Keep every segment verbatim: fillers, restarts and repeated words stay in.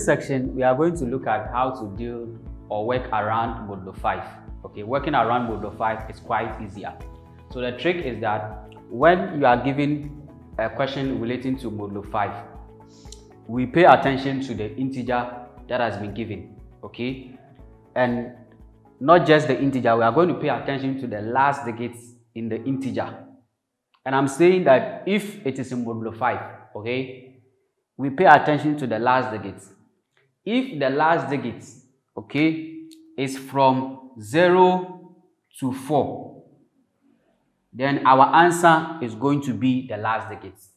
this section, we are going to look at how to deal or work around modulo five. Okay, working around modulo five is quite easier. So the trick is that when you are given a question relating to modulo five, we pay attention to the integer that has been given, okay? And not just the integer, we are going to pay attention to the last digits in the integer. And I'm saying that if it is in modulo five, okay, we pay attention to the last digits. If the last digits, okay, is from zero to four, then our answer is going to be the last digits,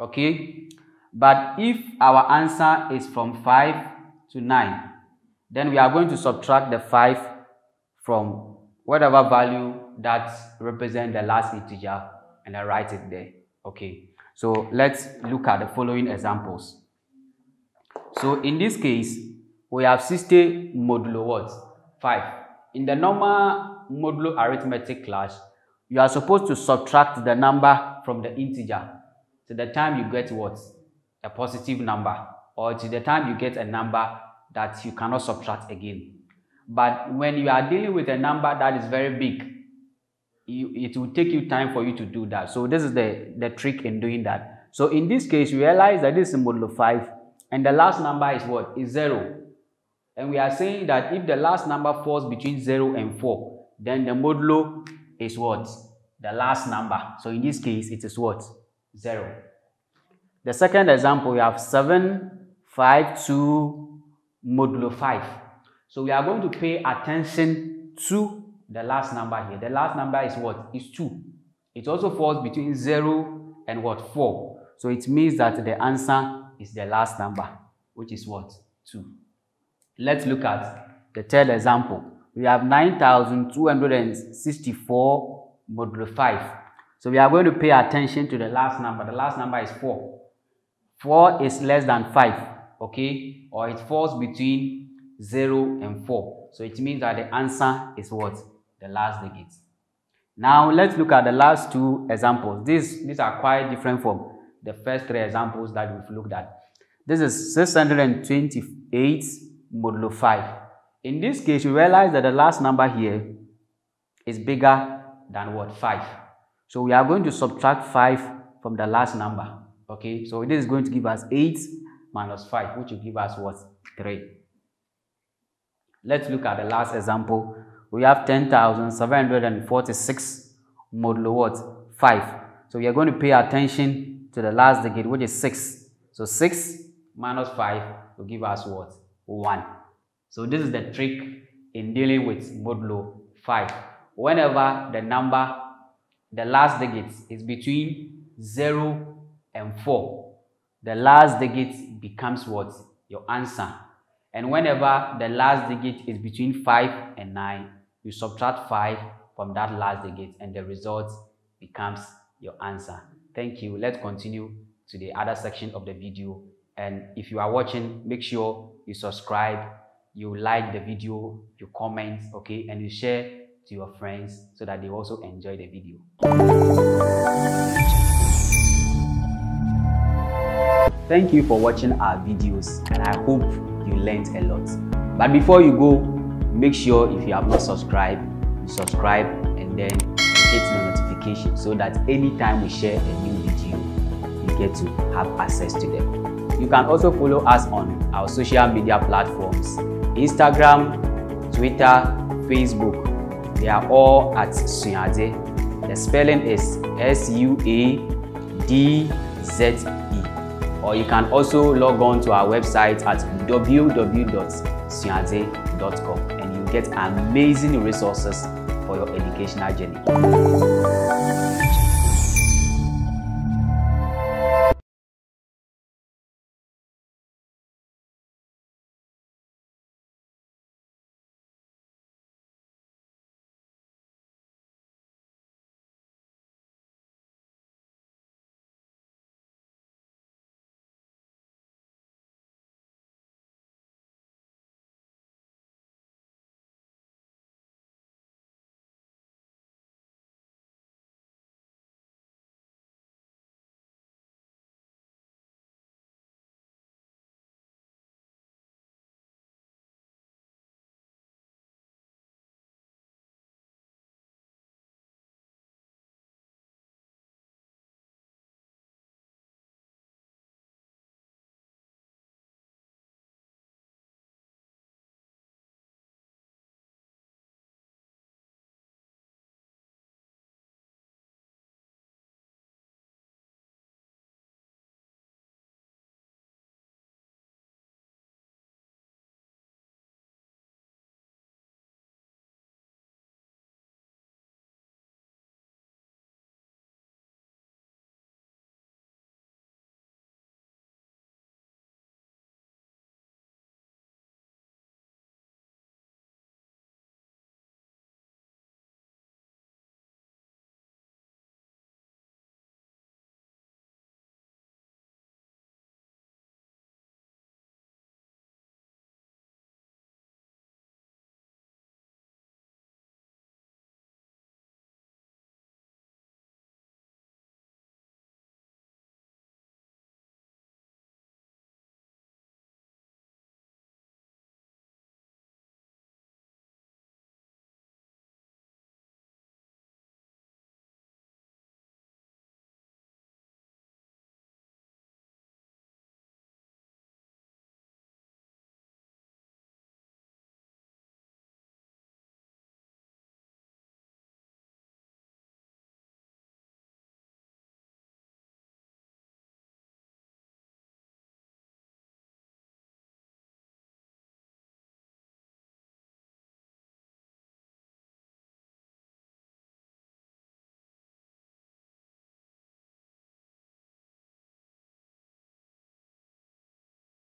okay? But if our answer is from five to nine, then we are going to subtract the five from whatever value that represents the last integer and I write it there. Okay, so let's look at the following examples. So in this case, we have sixty modulo what? five. In the normal modulo arithmetic class, you are supposed to subtract the number from the integer to the time you get what? A positive number, or to the time you get a number that you cannot subtract again. But when you are dealing with a number that is very big, you, it will take you time for you to do that. So this is the, the trick in doing that. So in this case, you realize that this is modulo five and the last number is what? Is zero. And we are saying that if the last number falls between zero and four, then the modulo is what? The last number. So in this case, it is what? zero. The second example, we have seven, five, two, modulo five. So we are going to pay attention to the last number here. The last number is what? Is two. It also falls between zero and what? four. So it means that the answer is the last number, which is what? two. Let's look at the third example. We have nine thousand two hundred sixty-four modulo five. So we are going to pay attention to the last number. The last number is four. four is less than five. Okay, or it falls between zero and four. So it means that the answer is what? The last digit. Now let's look at the last two examples. These, these are quite different from the first three examples that we've looked at. This is six hundred twenty-eight modulo five. In this case, you realize that the last number here is bigger than what? five. So we are going to subtract five from the last number. Okay, so this is going to give us eight minus five, which will give us what? three. Let's look at the last example. We have ten thousand seven hundred forty-six modulo what? five. So we are going to pay attention to the last digit, which is six. So six minus five will give us what? one. So this is the trick in dealing with modulo five. Whenever the number, the last digit is between zero and four, the last digit becomes what? Your answer. And whenever the last digit is between five and nine, you subtract five from that last digit and the result becomes your answer. Thank you. Let's continue to the other section of the video. And if you are watching, make sure you subscribe, you like the video, you comment, okay, and you share to your friends so that they also enjoy the video. Thank you for watching our videos and I hope you learned a lot. But before you go, make sure if you have not subscribed, you subscribe and then hit the notification so that anytime we share a new video, you get to have access to them. You can also follow us on our social media platforms, Instagram, Twitter, Facebook. They are all at Suadze. The spelling is S U A D Z E. Or you can also log on to our website at w w w dot suadze dot com and you get amazing resources for your educational journey.